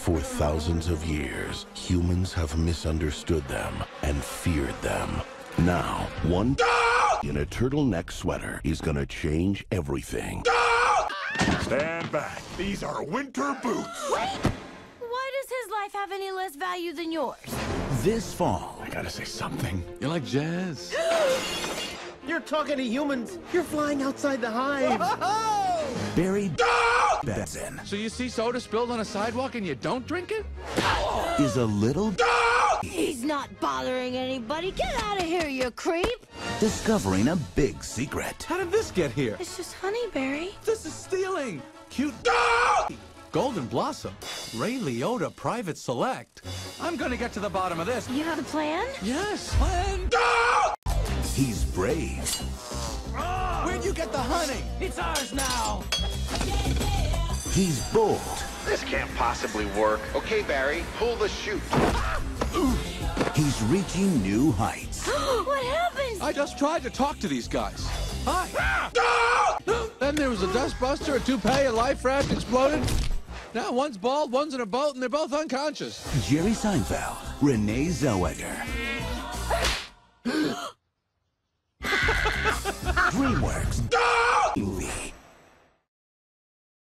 For thousands of years, humans have misunderstood them and feared them. Now, one in a turtleneck sweater is gonna change everything. Stand back. These are winter boots. Wait! Why does his life have any less value than yours? This fall... I gotta say something. You like jazz? You're talking to humans. You're flying outside the hive. Barry bets in. So you see soda spilled on a sidewalk and you don't drink it? Is a little... He's not bothering anybody. Get out of here, you creep. Discovering a big secret. How did this get here? It's just honey, Barry. This is stealing. Cute... Golden Blossom, Ray Liotta Private Select. I'm gonna get to the bottom of this. You have a plan? Yes, plan. He's brave. Oh. Where'd you get the honey? It's ours now. Yeah. He's bold. This can't possibly work. Okay, Barry, pull the chute. Ah. He's reaching new heights. What happened? I just tried to talk to these guys. Hi. Ah. Then there was a dustbuster, a toupee, a life raft exploded. Now one's bald, one's in a boat, and they're both unconscious. Jerry Seinfeld, Renee Zellweger. Dreamworks movie.